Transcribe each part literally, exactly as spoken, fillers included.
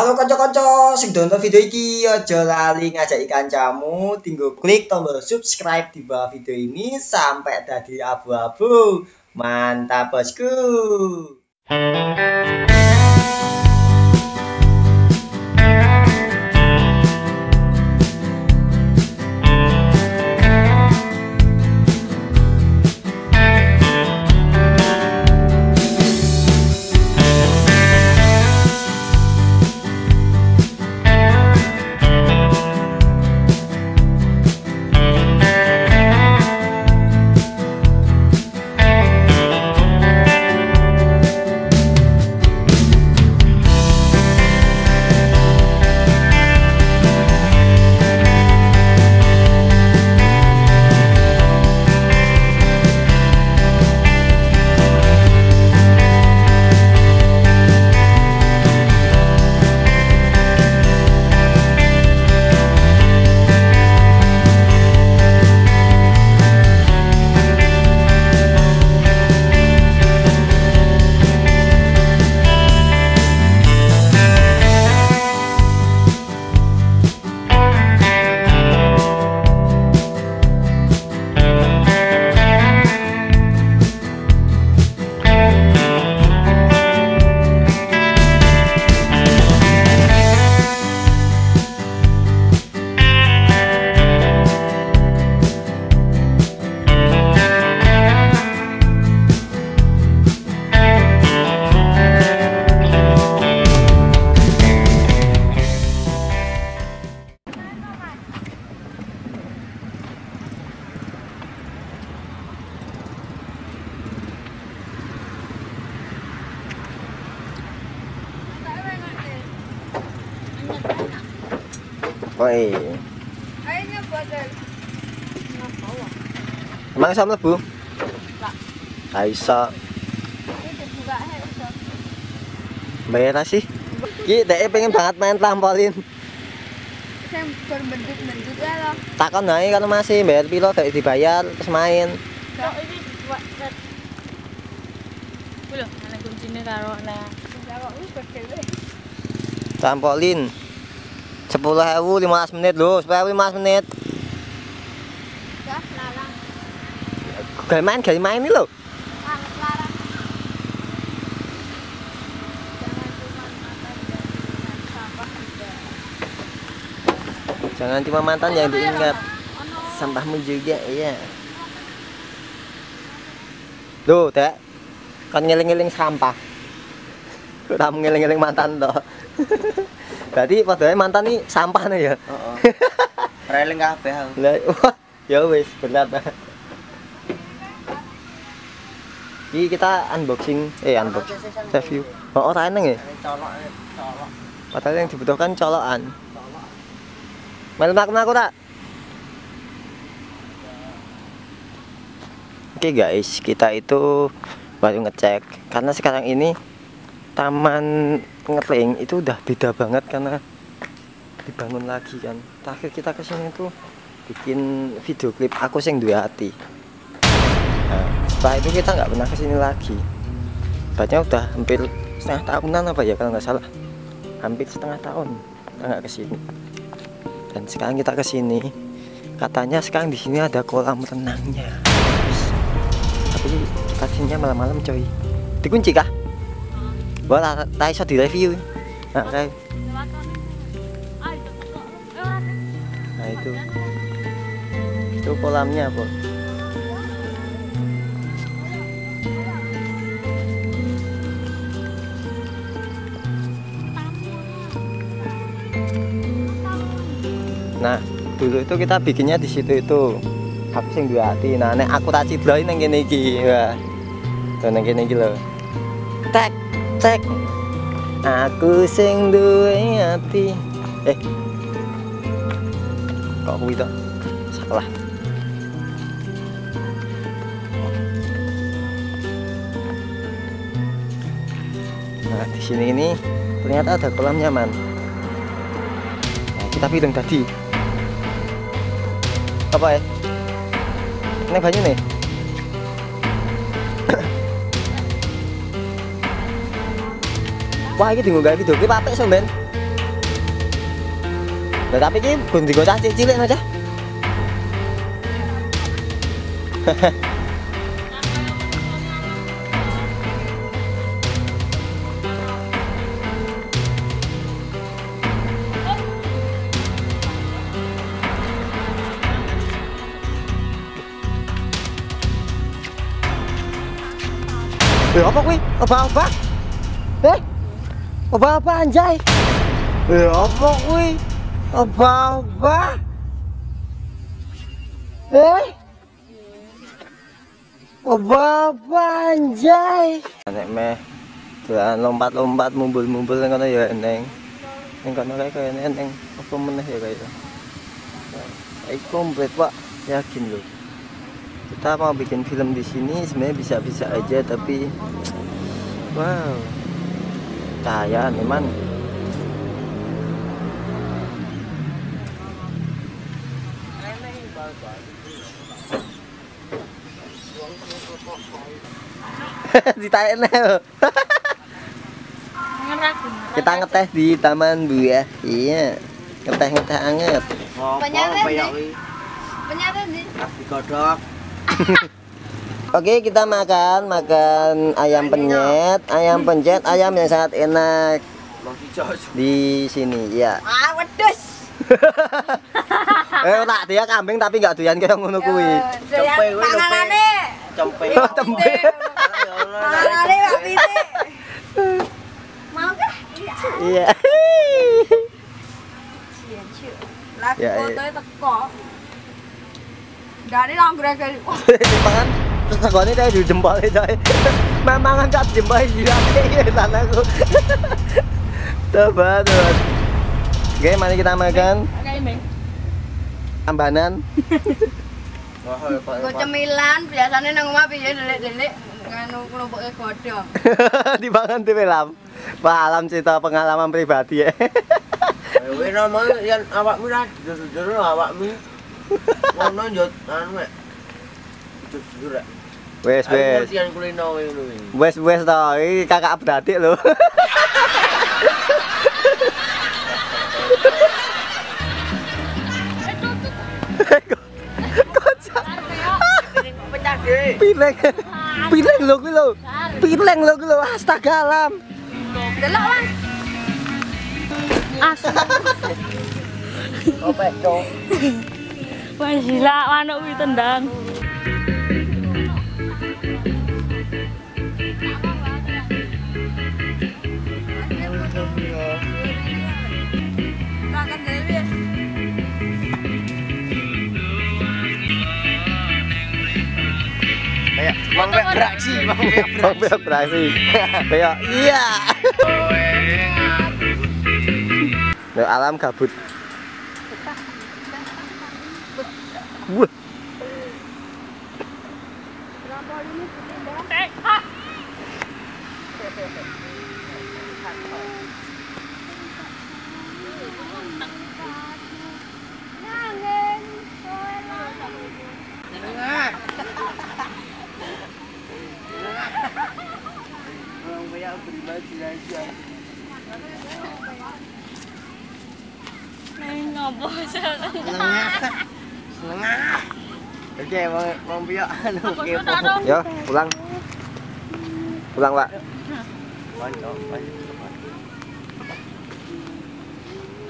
Halo kanca-kanca sing nonton video iki, aja lali ngajaki kancamu tinggo klik tombol subscribe di bawah video ini sampai dadi abu-abu. Mantap bosku. Oi. Airnya botol. Emang sama Bu? Enggak. Aisyah. Bayar sih. Ki dek pengen banget main trampolin. Saya berbentuk-bentuk lah. Takon naik karena masih bayar pilo gak dibayar terus main. Kok ini buat set. Loh, ana kuncine karo nah. Trampolin. Sepuluh ewu lima belas menit loh, sepuluh ewu lima belas menit. Gas larang. Gak main, gak main ini loh. Gas larang. Jangan cuma mantan yang diingat, sampahmu juga iya. Loh, Dek, kan ngeling-ngeling sampah. Udah ngeling-ngeling mantan toh. Berarti padahal mantan nih sampah nih ya. Heeh. Reling kabeh. Lah, ya wis bener ta. Iki kita unboxing, eh unboxing review. Oh, ora eneng ya? Colok, colok. Padahal yang dibutuhkan colokan. Colok. Melenak-nak ora? Oke guys, kita itu baru ngecek karena sekarang ini Taman Ngering itu udah beda banget karena dibangun lagi kan. Terakhir kita kesini tuh bikin video klip aku sing duwe ati. Nah, setelah itu kita nggak pernah kesini lagi. Banyak udah hampir setengah tahunan apa ya kalau nggak salah. Hampir setengah tahun kita nggak kesini. Dan sekarang kita kesini. Katanya sekarang di sini ada kolam renangnya. Tapi tadinya malam-malam coy. Dikunci kah? Wah, tak iso direview. Nah, kayak nah itu itu kolamnya kok. Nah, dulu itu kita bikinnya di situ itu. Habis yang dua hati. Nah, nek aku tak cibloi nang kene iki. Wah. Nang kene iki lho. Tek. Cek aku sing duwe ati eh kok kuwi to salah nah di sini ini ternyata ada kolam nyaman nah, kita bilang tadi apa ya ini banyu nih wah ini tinggal gak video, ini apa itu Ben? Lah tapi iki gun digocah cilik aja. Eh apa kuwi? Apa-apa? Eh? Apa-apa anjay? Eh apa kuwi? Apa-apa? Eh? Apa-apa anjay? Nek meh dolan lompat-lompat mumbul-mumbul nang kono ya eneng. Nang kono lek kaya eneng apa meneh ya kaya. Iki komplit, Pak. Yakin lho. Kita mau bikin film di sini sebenarnya bisa-bisa aja, tapi wow cahaya memang ditarik nel kita ngeteh di Taman Buah. Iya ngeteh ngeteh anget penyata nih digodok. Oke, kita makan makan ayam penyet, ayam pencet, ayam yang sangat enak di sini, ya. Ah, wedus. Eh, tak dia kambing tapi nggak doyan kayak ngono kuwi. Cempe kuwi lho. Cempe. Cempe. Panganane Pak Piti. Mau kah? Iya. Lah fotoe teko. Dari langgrek kali. Pangan terus tegone teh di jempolnya coy. Memangan kat jempol dirate tanahku. Tobat, tobat. Oke, mari kita makan. Ambanan. Kok cemilan biasane nang omah piye delik-delik nganu kelompoke godhong. Dibangan dhewe lam. Palam cerita pengalaman pribadi ya. Wis nomo yen awakmu ra jero awakmu. Ono njot anu mek. Jujur rek. Wes wes. Sian kulino ngono iki. Wes wes to, iki kakak beradik lho. Kocak. Pecah dhewe. Piring. Piring lho kuwi lho. Piring lho kuwi lho. Astaga alam. Delok wae. Astaga. Opek cok. Wah gila, manuk kuwi tendang. Kayak bang beraksi, bang beraksi. Kayak iya. Loh, alam kabut. Wah. Oke, mau mau biar anu kepo. Ya, pulang. Pulang, Pak.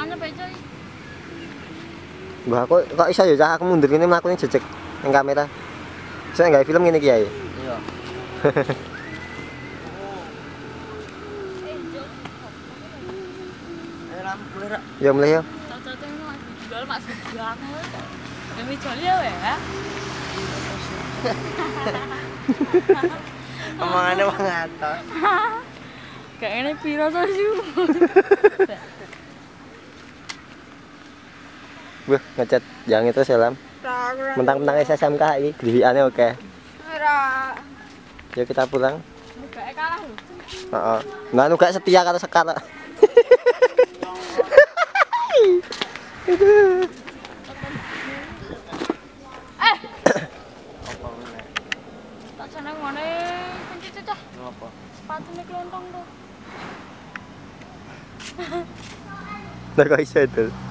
Ana pecoi. Mbah kok kok iso ya cah aku mundur ngene mlakune jejeg ning kamera. Saya gawe film ngene iki ae. Iya. Eh, ram kuler. Ya mleh ya. Jual Pak Sugeng. Demi joli ya. Omongannya wong atos. Kayak ngene piro to, Su? Wah, ngecat yang itu selam. Mentang-mentang S M K iki griwikane oke. Ora. Yuk kita pulang. Nugake kalah lho. Heeh. Nah, nugak setia karo Sekar. Eh. Apa meneh? Tak seneng ngene kunci cecah. Ngapa? Sepatune klontong to. Lah kok iso itu?